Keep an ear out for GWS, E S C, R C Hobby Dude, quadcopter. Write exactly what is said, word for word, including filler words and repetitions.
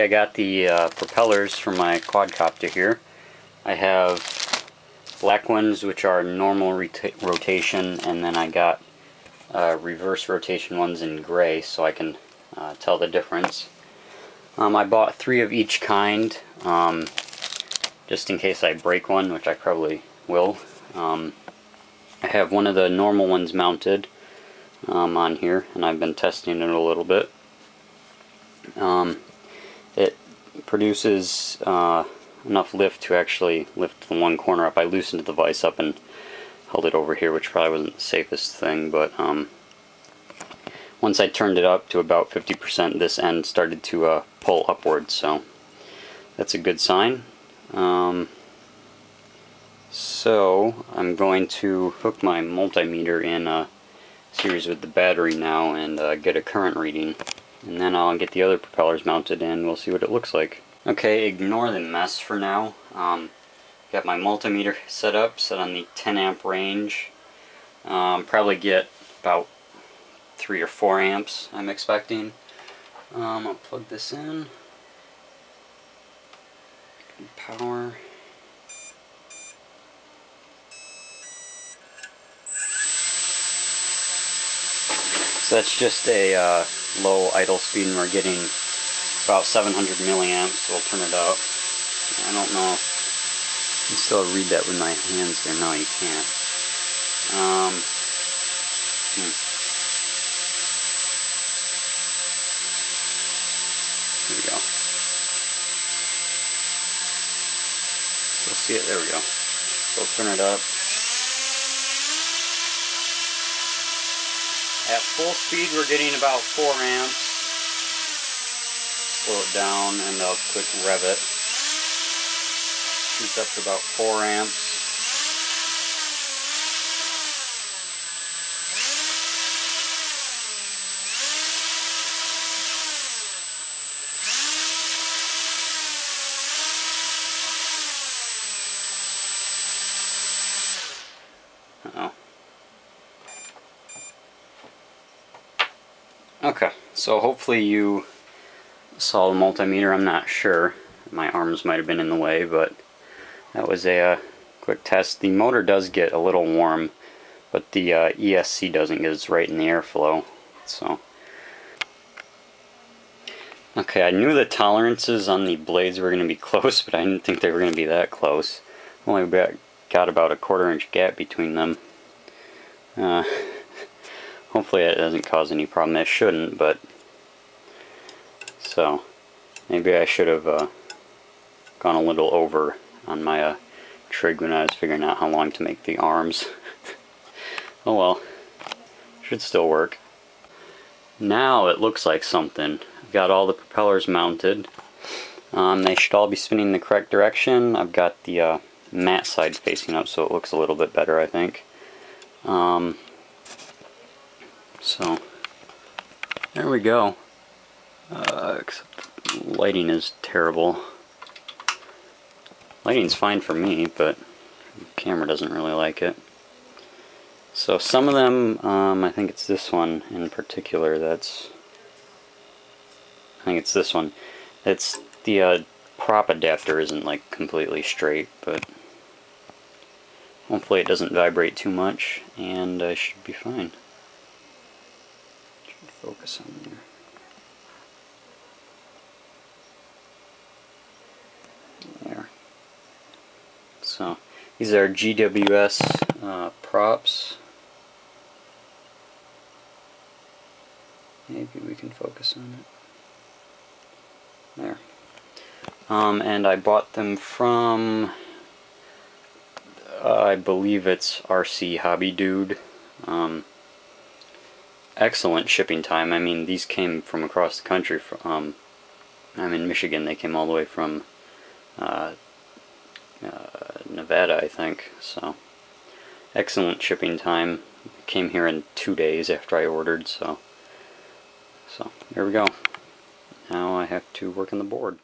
I got the uh, propellers from my quadcopter here. I have black ones which are normal rotation, and then I got uh, reverse rotation ones in gray so I can uh, tell the difference. Um, I bought three of each kind um, just in case I break one, which I probably will. Um, I have one of the normal ones mounted um, on here, and I've been testing it a little bit. Um, It produces uh, enough lift to actually lift the one corner up. I loosened the vise up and held it over here, which probably wasn't the safest thing, but um, once I turned it up to about fifty percent, this end started to uh, pull upwards, so that's a good sign. Um, so I'm going to hook my multimeter in a series with the battery now and uh, get a current reading. And then I'll get the other propellers mounted and we'll see what it looks like. Okay, ignore the mess for now. Um, got my multimeter set up, set on the ten amp range. Um, probably get about three or four amps, I'm expecting. Um, I'll plug this in. Power. So that's just a uh, low idle speed, and we're getting about seven hundred milliamps, so we'll turn it up. I don't know if you can still read that with my hands there. No, you can't. Um, hmm. Here we go. Let's see it. There we go. So we'll turn it up. At full speed, we're getting about four amps. Slow it down and I'll quick rev it. Shoots up to about four amps. Uh-oh. Okay, so hopefully you saw the multimeter. I'm not sure. My arms might have been in the way, but that was a uh, quick test. The motor does get a little warm, but the uh, E S C doesn't, because it's right in the airflow. So, okay, I knew the tolerances on the blades were going to be close, but I didn't think they were going to be that close. Only got about a quarter inch gap between them. Uh, Hopefully it doesn't cause any problem. It shouldn't, but so maybe I should have uh, gone a little over on my uh, trig when I was figuring out how long to make the arms. Oh well, should still work. Now it looks like something. I've got all the propellers mounted. Um, they should all be spinning the correct direction. I've got the uh, matte side facing up, so it looks a little bit better, I think. Um, So, there we go. Uh, except lighting is terrible. Lighting's fine for me, but the camera doesn't really like it. So some of them, um, I think it's this one in particular that's... I think it's this one. It's the uh, prop adapter isn't like completely straight, but hopefully it doesn't vibrate too much, and I should be fine. Focus on there. There. So these are G W S uh, props. Maybe we can focus on it. There. Um, and I bought them from, uh, I believe it's R C Hobby Dude. Um, Excellent shipping time. I mean, these came from across the country. Um, I'm in Michigan. They came all the way from uh, uh, Nevada, I think. So, excellent shipping time. Came here in two days after I ordered. So, so there we go. Now I have to work on the board.